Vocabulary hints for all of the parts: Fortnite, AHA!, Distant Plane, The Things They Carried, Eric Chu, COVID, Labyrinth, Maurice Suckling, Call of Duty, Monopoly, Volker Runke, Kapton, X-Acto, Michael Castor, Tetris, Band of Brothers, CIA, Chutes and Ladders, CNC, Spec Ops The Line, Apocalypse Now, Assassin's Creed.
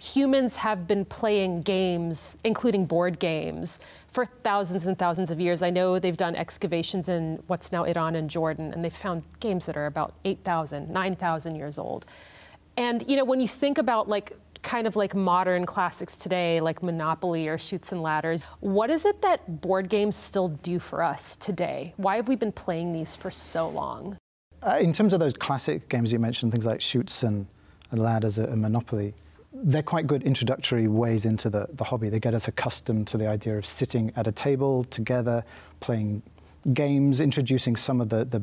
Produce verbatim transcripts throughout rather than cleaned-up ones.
Humans have been playing games, including board games, for thousands and thousands of years. I know they've done excavations in what's now Iran and Jordan, and they've found games that are about eight thousand, nine thousand years old. And, you know, when you think about, like, kind of like modern classics today, like Monopoly or Chutes and Ladders, what is it that board games still do for us today? Why have we been playing these for so long? Uh, in terms of those classic games you mentioned, things like Chutes and Ladders and Monopoly, they're quite good introductory ways into the, the hobby. They get us accustomed to the idea of sitting at a table together, playing games, introducing some of the, the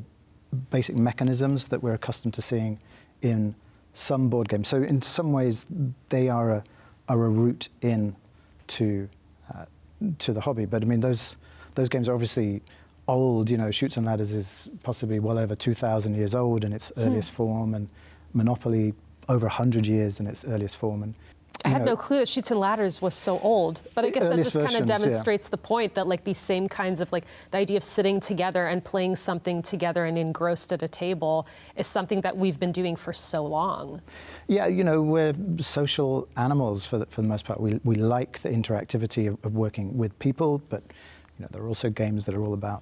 basic mechanisms that we're accustomed to seeing in some board games. So in some ways, they are a, are a route in to, uh, to the hobby. But I mean, those, those games are obviously old. You know, Chutes and Ladders is possibly well over two thousand years old in its earliest hmm. form, and Monopoly over one hundred years in its earliest form. And, I had know, no clue that Chutes and Ladders was so old, but I guess that just kind of demonstrates yeah. the point that, like, these same kinds of, like, the idea of sitting together and playing something together and engrossed at a table is something that we've been doing for so long. Yeah, you know, we're social animals for the, for the most part. We, we like the interactivity of, of working with people, but, you know, there are also games that are all about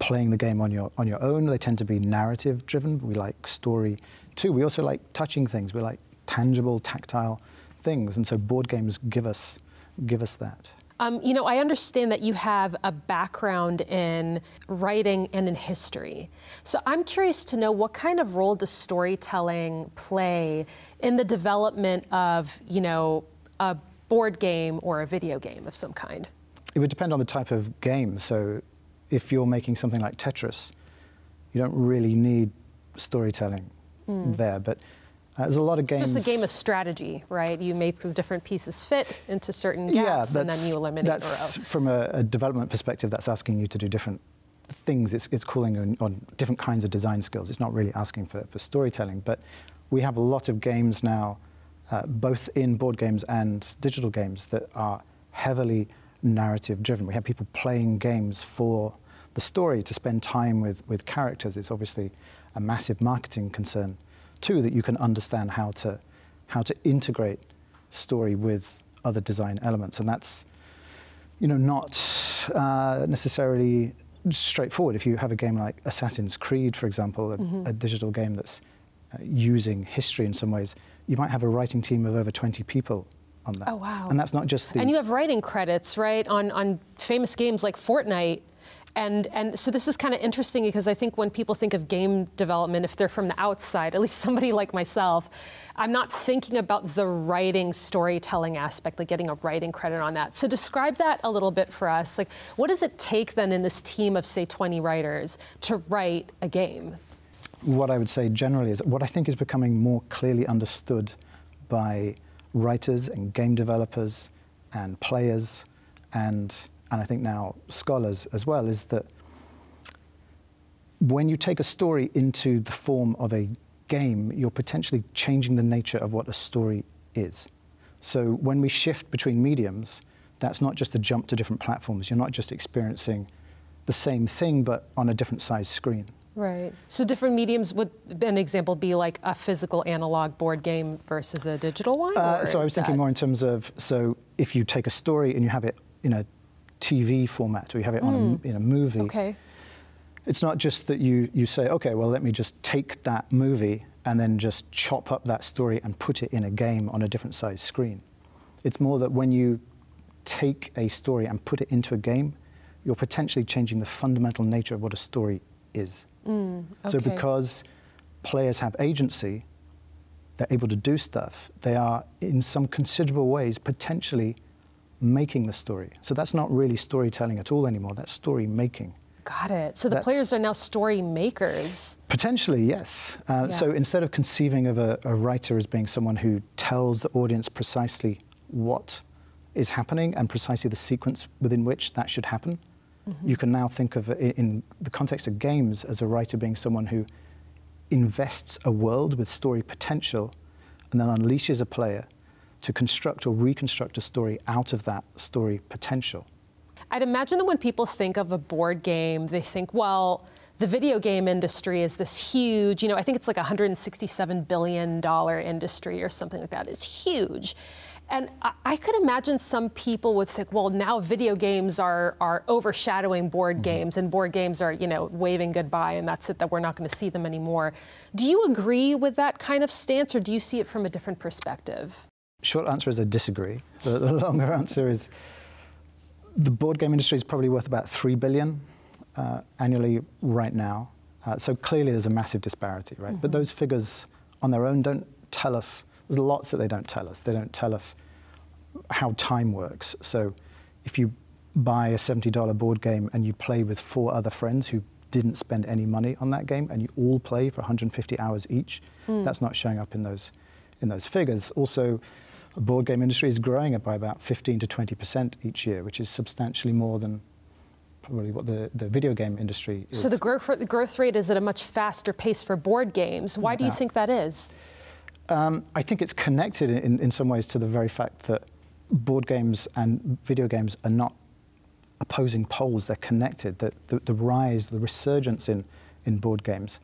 playing the game on your on your own. They tend to be narrative driven. We like story too. We also like touching things. We like tangible, tactile things, and so board games give us give us that. Um, you know, I understand that you have a background in writing and in history. So I'm curious to know, what kind of role does storytelling play in the development of, you know, a board game or a video game of some kind? It would depend on the type of game. So if you're making something like Tetris, you don't really need storytelling mm. there. But uh, there's a lot of games. It's just a game of strategy, right? You make the different pieces fit into certain gaps, yeah, and then you eliminate that's, the row. From a, a development perspective, that's asking you to do different things. It's, it's calling on, on different kinds of design skills. It's not really asking for, for storytelling. But we have a lot of games now, uh, both in board games and digital games, that are heavily narrative driven. We have people playing games for the story, to spend time with, with characters. It's obviously a massive marketing concern too, that you can understand how to how to integrate story with other design elements. And that's, you know, not uh, necessarily straightforward. If you have a game like Assassin's Creed, for example, a, mm-hmm. a digital game that's uh, using history in some ways, you might have a writing team of over twenty people on that. Oh, wow. And that's not just the... And you have writing credits, right, on, on famous games like Fortnite. And, and so this is kind of interesting, because I think when people think of game development, if they're from the outside, at least somebody like myself, I'm not thinking about the writing, storytelling aspect, like getting a writing credit on that. So describe that a little bit for us. Like, what does it take then in this team of, say, twenty writers to write a game? What I would say generally is what I think is becoming more clearly understood by writers and game developers and players and and I think now scholars as well, is that when you take a story into the form of a game, you're potentially changing the nature of what a story is. So when we shift between mediums, that's not just a jump to different platforms. You're not just experiencing the same thing, but on a different size screen. Right. So different mediums, would an example be like a physical analog board game versus a digital one? Uh, so I was thinking more in terms of, so if you take a story and you have it in a T V format, or you have it mm. on a, in a movie, okay. it's not just that you, you say, okay, well, let me just take that movie and then just chop up that story and put it in a game on a different size screen. It's more that when you take a story and put it into a game, you're potentially changing the fundamental nature of what a story is. Mm, okay. So because players have agency, they're able to do stuff, they are in some considerable ways potentially making the story. So that's not really storytelling at all anymore, that's story making. Got it. So the that's, players are now story makers. Potentially, yes. Uh, yeah. So instead of conceiving of a, a writer as being someone who tells the audience precisely what is happening and precisely the sequence within which that should happen, Mm-hmm. you can now think of, in the context of games, as a writer being someone who invests a world with story potential and then unleashes a player to construct or reconstruct a story out of that story potential. I'd imagine that when people think of a board game, they think, well, the video game industry is this huge, you know, I think it's like one hundred sixty-seven billion dollar industry or something like that. It's huge. And I, I could imagine some people would think, well, now video games are, are overshadowing board mm-hmm. games, and board games are, you know, waving goodbye, and that's it, that we're not going to see them anymore. Do you agree with that kind of stance, or do you see it from a different perspective? Short answer is I disagree. The, the longer answer is the board game industry is probably worth about three billion dollars uh, annually right now. Uh, so clearly there's a massive disparity, right? Mm-hmm. But those figures on their own don't tell us. There's lots that they don't tell us. They don't tell us how time works. So if you buy a seventy dollar board game and you play with four other friends who didn't spend any money on that game and you all play for one hundred fifty hours each, mm. that's not showing up in those, in those figures. Also, the board game industry is growing by about fifteen to twenty percent each year, which is substantially more than probably what the, the video game industry is. So the growth, the growth rate is at a much faster pace for board games. Why do you think that is? Um, I think it's connected in, in some ways to the very fact that board games and video games are not opposing poles, they're connected. That the, the rise, the resurgence in, in board games,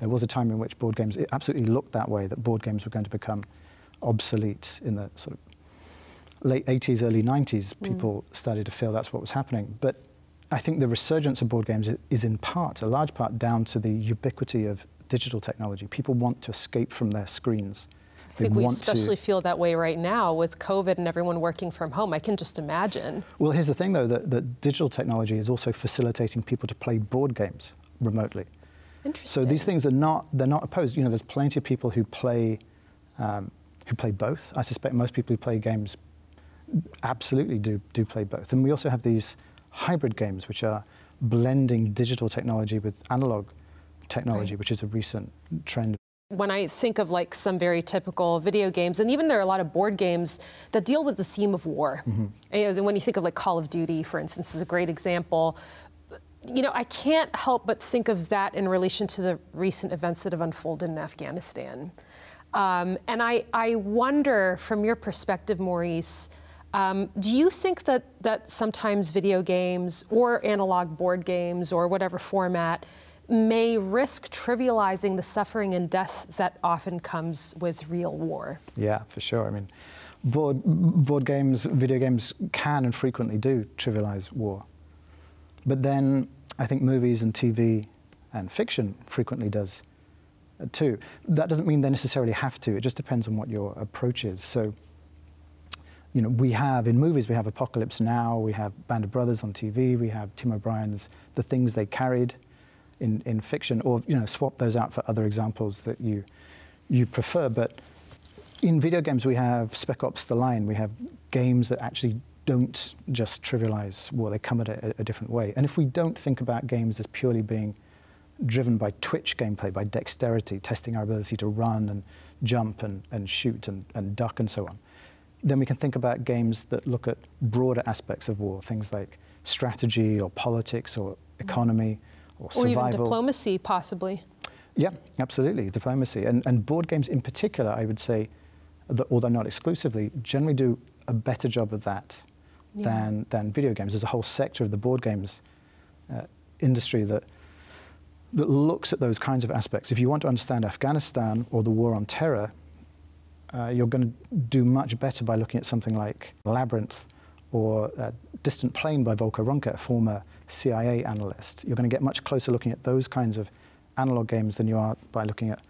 there was a time in which board games, it absolutely looked that way, that board games were going to become obsolete in the sort of late eighties, early nineties, people mm. started to feel that's what was happening. But I think the resurgence of board games is in part, a large part, down to the ubiquity of digital technology. People want to escape from their screens. I think we especially feel that way right now with COVID and everyone working from home. I can just imagine. Well, here's the thing, though, that, that digital technology is also facilitating people to play board games remotely. Interesting. So these things are not, they're not opposed. You know, there's plenty of people who play, um, who play both. I suspect most people who play games absolutely do, do play both. And we also have these hybrid games, which are blending digital technology with analog technology, right. which is a recent trend. When I think of like some very typical video games, and even there are a lot of board games that deal with the theme of war. Mm-hmm. And, you know, when you think of like Call of Duty, for instance, is a great example. You know, I can't help but think of that in relation to the recent events that have unfolded in Afghanistan. Um, and I, I wonder, from your perspective, Maurice, Um, do you think that, that sometimes video games or analog board games or whatever format may risk trivializing the suffering and death that often comes with real war? Yeah, for sure. I mean, board, board games, video games can and frequently do trivialize war. But then I think movies and T V and fiction frequently does too. That doesn't mean they necessarily have to. It just depends on what your approach is. So, you know, we have, in movies, we have Apocalypse Now, we have Band of Brothers on T V, we have Tim O'Brien's The Things They Carried in, in fiction, or, you know, swap those out for other examples that you, you prefer. But in video games, we have Spec Ops The Line. We have games that actually don't just trivialize war. They come at it a, a different way. And if we don't think about games as purely being driven by twitch gameplay, by dexterity, testing our ability to run and jump and, and shoot and, and duck and so on, then we can think about games that look at broader aspects of war, things like strategy or politics or economy or survival. Or even diplomacy, possibly. Yeah, absolutely, diplomacy. And, and board games in particular, I would say, that, although not exclusively, generally do a better job of that yeah. than, than video games. There's a whole sector of the board games uh, industry that, that looks at those kinds of aspects. If you want to understand Afghanistan or the war on terror, Uh, you're going to do much better by looking at something like Labyrinth or uh, Distant Plane by Volker Runke, a former C I A analyst. You're going to get much closer looking at those kinds of analog games than you are by looking at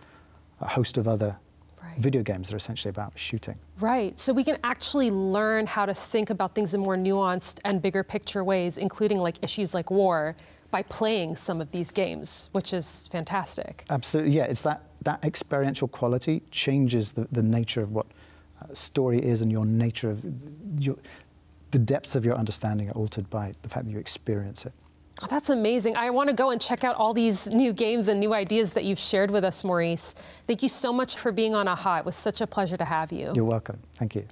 a host of other right. video games that are essentially about shooting. Right. So we can actually learn how to think about things in more nuanced and bigger picture ways, including like issues like war, by playing some of these games, which is fantastic. Absolutely, yeah. It's that, that experiential quality changes the, the nature of what uh, story is, and your nature of your, the depth of your understanding are altered by the fact that you experience it. Oh, that's amazing. I want to go and check out all these new games and new ideas that you've shared with us, Maurice. Thank you so much for being on A Ha. It was such a pleasure to have you. You're welcome. Thank you.